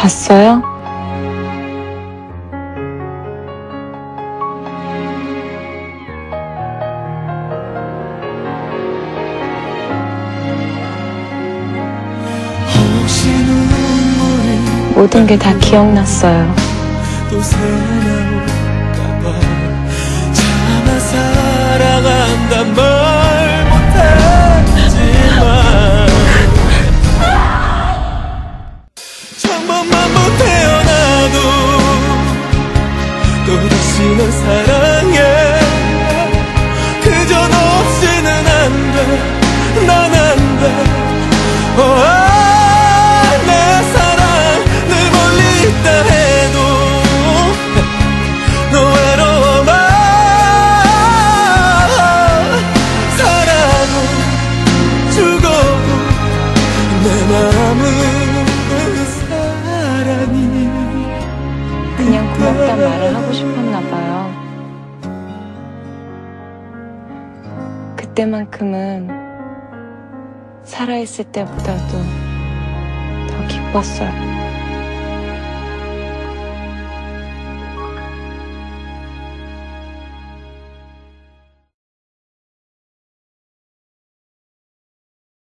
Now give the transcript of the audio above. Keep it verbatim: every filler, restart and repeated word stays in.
봤어요? 모든 게 다 기억났어요. 사랑한단 말 못하지만 천번만 못 태어나도 또다시 널 사랑해. 그저 너 없이는 안 돼. 난 안 돼. Oh, 아, 내 사랑 늘 멀리 있다 해도 너 외로워. 그냥 고맙단 말을 하고 싶었나봐요. 그때만큼은 살아있을 때보다도 더 기뻤어요.